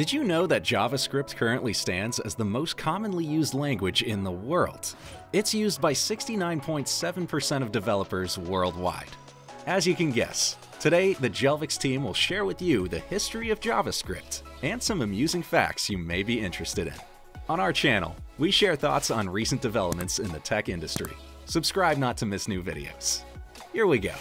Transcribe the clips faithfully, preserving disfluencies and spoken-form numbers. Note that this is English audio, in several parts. Did you know that JavaScript currently stands as the most commonly used language in the world? It's used by sixty-nine point seven percent of developers worldwide. As you can guess, today the Jelvix team will share with you the history of JavaScript and some amusing facts you may be interested in. On our channel, we share thoughts on recent developments in the tech industry. Subscribe not to miss new videos. Here we go.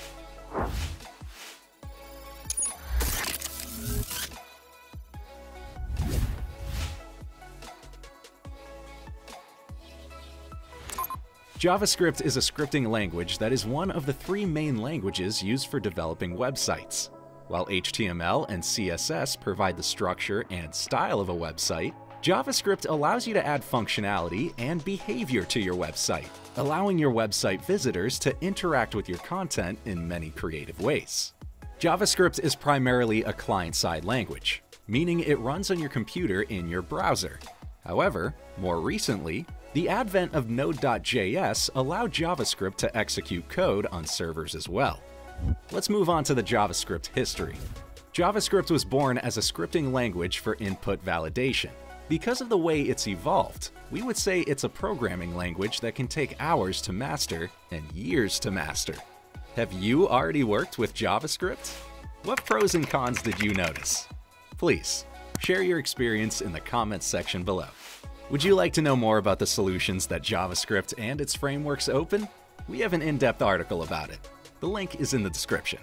JavaScript is a scripting language that is one of the three main languages used for developing websites. While H T M L and C S S provide the structure and style of a website, JavaScript allows you to add functionality and behavior to your website, allowing your website visitors to interact with your content in many creative ways. JavaScript is primarily a client-side language, meaning it runs on your computer in your browser. However, more recently, the advent of Node dot J S allowed JavaScript to execute code on servers as well. Let's move on to the JavaScript history. JavaScript was born as a scripting language for input validation. Because of the way it's evolved, we would say it's a programming language that can take hours to master and years to master. Have you already worked with JavaScript? What pros and cons did you notice? Please, share your experience in the comments section below. Would you like to know more about the solutions that JavaScript and its frameworks open? We have an in-depth article about it. The link is in the description.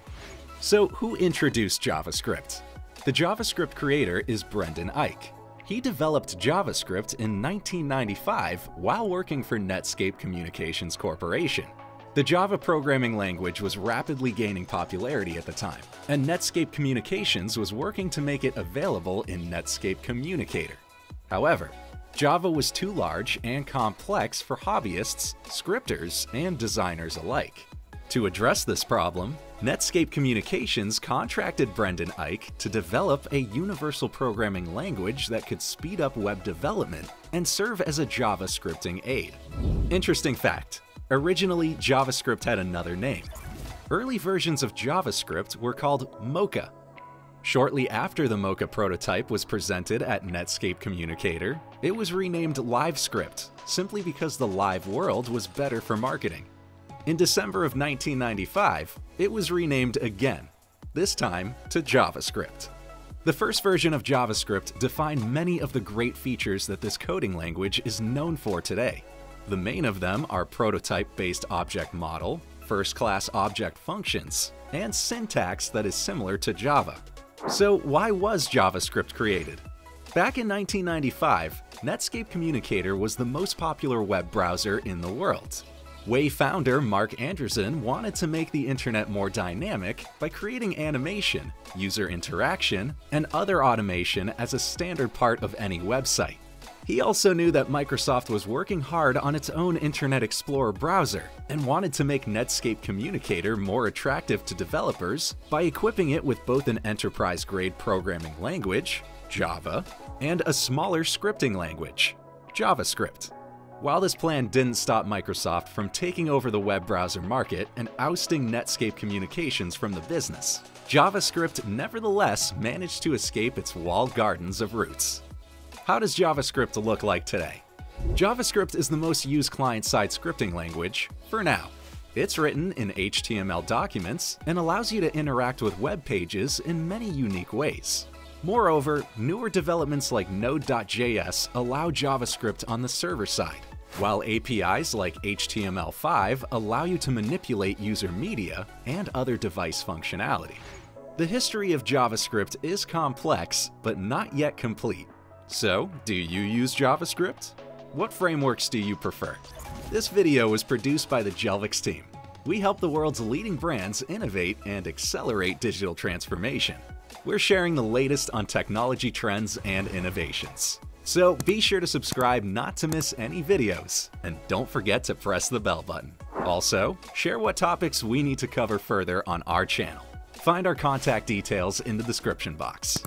So who introduced JavaScript? The JavaScript creator is Brendan Eich. He developed JavaScript in nineteen ninety-five while working for Netscape Communications Corporation. The Java programming language was rapidly gaining popularity at the time, and Netscape Communications was working to make it available in Netscape Communicator. However, Java was too large and complex for hobbyists, scripters, and designers alike. To address this problem, Netscape Communications contracted Brendan Eich to develop a universal programming language that could speed up web development and serve as a Java scripting aid. Interesting fact: originally, JavaScript had another name. Early versions of JavaScript were called Mocha. Shortly after the Mocha prototype was presented at Netscape Communicator, it was renamed LiveScript, simply because the live world was better for marketing. In December of nineteen ninety-five, it was renamed again, this time to JavaScript. The first version of JavaScript defined many of the great features that this coding language is known for today. The main of them are prototype-based object model, first-class object functions, and syntax that is similar to Java. So why was JavaScript created? Back in nineteen ninety-five, Netscape Communicator was the most popular web browser in the world. Way founder Marc Andreessen wanted to make the internet more dynamic by creating animation, user interaction, and other automation as a standard part of any website. He also knew that Microsoft was working hard on its own Internet Explorer browser and wanted to make Netscape Communicator more attractive to developers by equipping it with both an enterprise-grade programming language, Java, and a smaller scripting language, JavaScript. While this plan didn't stop Microsoft from taking over the web browser market and ousting Netscape Communications from the business, JavaScript nevertheless managed to escape its walled gardens of roots. How does JavaScript look like today? JavaScript is the most used client-side scripting language, for now. It's written in H T M L documents and allows you to interact with web pages in many unique ways. Moreover, newer developments like Node dot J S allow JavaScript on the server side, while A P Is like H T M L five allow you to manipulate user media and other device functionality. The history of JavaScript is complex, but not yet complete. So, do you use JavaScript? What frameworks do you prefer? This video was produced by the Jelvix team. We help the world's leading brands innovate and accelerate digital transformation. We're sharing the latest on technology trends and innovations. So be sure to subscribe not to miss any videos, and don't forget to press the bell button. Also, share what topics we need to cover further on our channel. Find our contact details in the description box.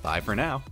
Bye for now.